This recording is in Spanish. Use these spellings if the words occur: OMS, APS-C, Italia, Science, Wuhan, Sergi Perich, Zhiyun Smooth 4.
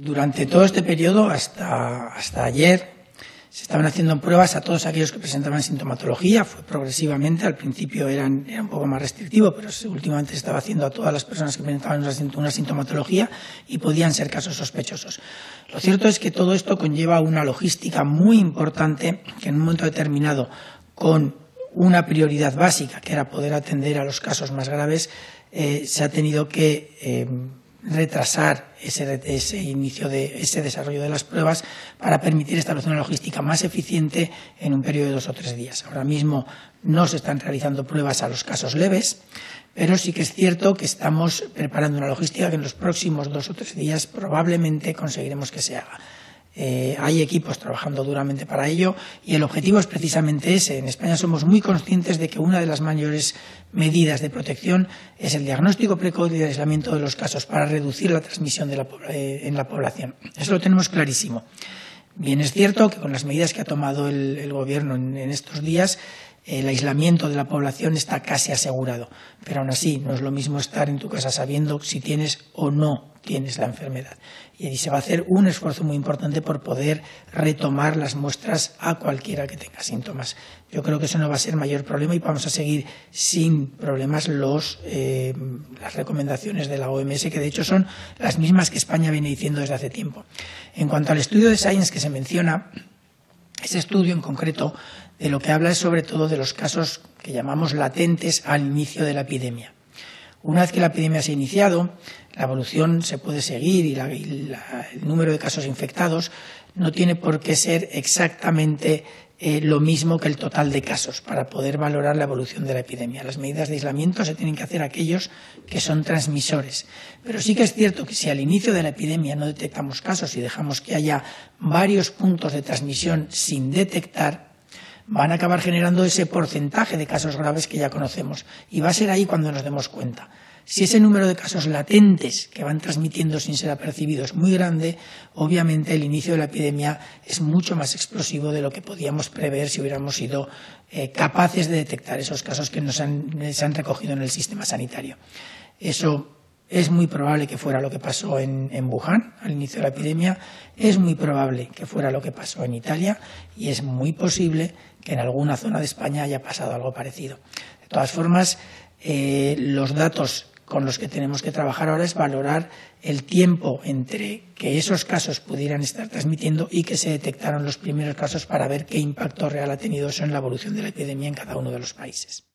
Durante todo este periodo, hasta ayer, se estaban haciendo pruebas a todos aquellos que presentaban sintomatología. Fue progresivamente, al principio era un poco más restrictivo, pero últimamente se estaba haciendo a todas las personas que presentaban una sintomatología y podían ser casos sospechosos. Lo cierto es que todo esto conlleva una logística muy importante que en un momento determinado, con una prioridad básica, que era poder atender a los casos más graves, se ha tenido que retrasar ese desarrollo de las pruebas para permitir establecer una logística más eficiente en un periodo de 2 o 3 días. Ahora mismo no se están realizando pruebas a los casos leves, pero sí que es cierto que estamos preparando una logística que en los próximos 2 o 3 días probablemente conseguiremos que se haga. Hay equipos trabajando duramente para ello y el objetivo es precisamente ese. En España somos muy conscientes de que una de las mayores medidas de protección es el diagnóstico precoz y el aislamiento de los casos para reducir la transmisión en la población. Eso lo tenemos clarísimo. Bien, es cierto que con las medidas que ha tomado el Gobierno en estos días, el aislamiento de la población está casi asegurado, pero aún así no es lo mismo estar en tu casa sabiendo si tienes o no tienes la enfermedad. Y ahí se va a hacer un esfuerzo muy importante por poder retomar las muestras a cualquiera que tenga síntomas. Yo creo que eso no va a ser mayor problema y vamos a seguir sin problemas las recomendaciones de la OMS, que de hecho son las mismas que España viene diciendo desde hace tiempo. En cuanto al estudio de Science que se menciona, ese estudio en concreto de lo que habla es sobre todo de los casos que llamamos latentes al inicio de la epidemia. Una vez que la epidemia se ha iniciado, la evolución se puede seguir y el número de casos infectados no tiene por qué ser exactamente lo mismo que el total de casos para poder valorar la evolución de la epidemia. Las medidas de aislamiento se tienen que hacer a aquellos que son transmisores. Pero sí que es cierto que si al inicio de la epidemia no detectamos casos y dejamos que haya varios puntos de transmisión sin detectar, van a acabar generando ese porcentaje de casos graves que ya conocemos y va a ser ahí cuando nos demos cuenta. Si ese número de casos latentes que van transmitiendo sin ser apercibidos es muy grande, obviamente el inicio de la epidemia es mucho más explosivo de lo que podíamos prever si hubiéramos sido capaces de detectar esos casos que se han recogido en el sistema sanitario. Eso es muy probable que fuera lo que pasó en Wuhan al inicio de la epidemia, es muy probable que fuera lo que pasó en Italia y es muy posible que en alguna zona de España haya pasado algo parecido. De todas formas, los datos con los que tenemos que trabajar ahora es valorar el tiempo entre que esos casos pudieran estar transmitiendo y que se detectaron los primeros casos para ver qué impacto real ha tenido eso en la evolución de la epidemia en cada uno de los países.